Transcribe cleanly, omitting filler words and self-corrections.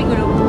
rigolo.